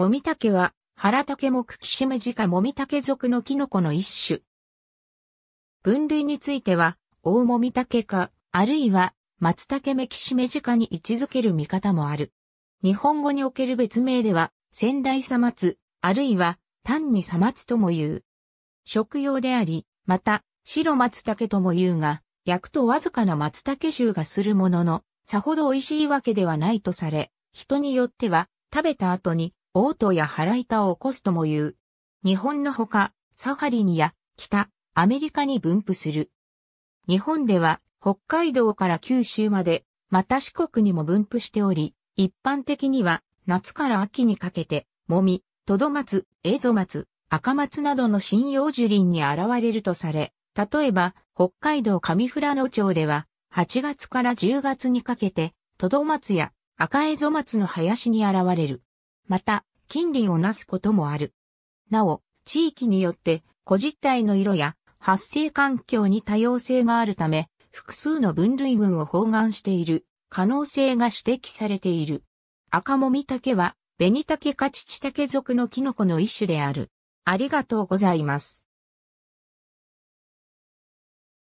モミタケは、ハラタケ目キシメジ科モミタケ属のキノコの一種。分類については、オオモミタケ科、あるいは、マツタケメキシメジ科に位置づける見方もある。日本語における別名では、仙台サマツ、あるいは、単にサマツとも言う。食用であり、また、白松茸とも言うが、焼くとわずかな松茸臭がするものの、さほど美味しいわけではないとされ、人によっては、食べた後に、嘔吐や腹痛を起こすとも言う。日本のほか、サハリンや、北、アメリカに分布する。日本では、北海道から九州まで、また四国にも分布しており、一般的には、夏から秋にかけて、もみ、トドマツ、エゾマツ、赤松などの針葉樹林に現れるとされ、例えば、北海道上富良野町では、8月から10月にかけて、トドマツや赤エゾマツの林に現れる。また、近隣をなすこともある。なお、地域によって、個実体の色や発生環境に多様性があるため、複数の分類群を包含している可能性が指摘されている。赤モミタケは、ベニタケ科チチタケ属のキノコの一種である。ありがとうございます。